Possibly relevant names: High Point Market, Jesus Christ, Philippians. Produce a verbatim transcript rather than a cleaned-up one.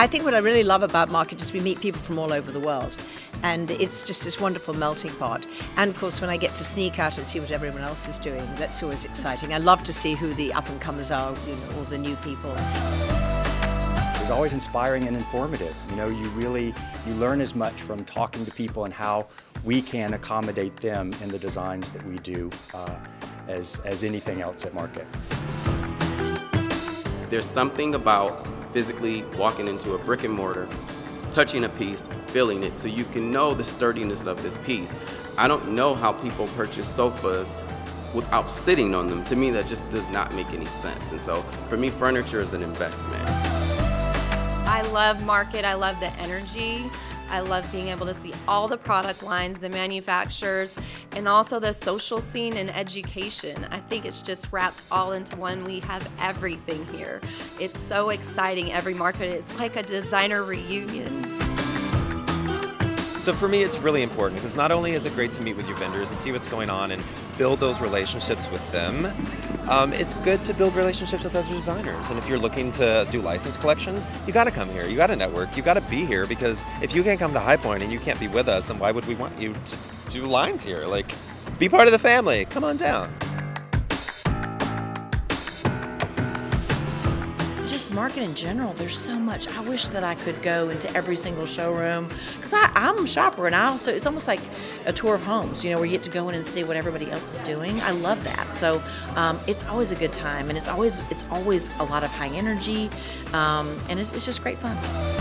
I think what I really love about Market is we meet people from all over the world, and it's just this wonderful melting pot. And of course, when I get to sneak out and see what everyone else is doing, that's always exciting. I love to see who the up-and-comers are, you know, all the new people. It was always inspiring and informative. You know, you really, you learn as much from talking to people and how we can accommodate them in the designs that we do uh, as, as anything else at Market. There's something about physically walking into a brick and mortar, touching a piece, feeling it, so you can know the sturdiness of this piece. I don't know how people purchase sofas without sitting on them. To me, that just does not make any sense. And so for me, furniture is an investment. I love Market, I love the energy. I love being able to see all the product lines, the manufacturers, and also the social scene and education. I think it's just wrapped all into one. We have everything here. It's so exciting, every market. It's like a designer reunion. So for me, it's really important, because not only is it great to meet with your vendors and see what's going on and build those relationships with them, um, it's good to build relationships with other designers. And if you're looking to do license collections, you gotta come here, you gotta network, you gotta be here, because if you can't come to High Point and you can't be with us, then why would we want you to do lines here? Like, be part of the family, come on down. Just Market in general, there's so much. I wish that I could go into every single showroom, because I'm a shopper, and I also, it's almost like a tour of homes, you know, where you get to go in and see what everybody else is doing. I love that. So um, it's always a good time, and it's always, it's always a lot of high energy, um, and it's, it's just great fun.